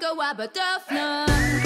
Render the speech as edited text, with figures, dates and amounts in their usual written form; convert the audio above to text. Winkle wabba duff, no.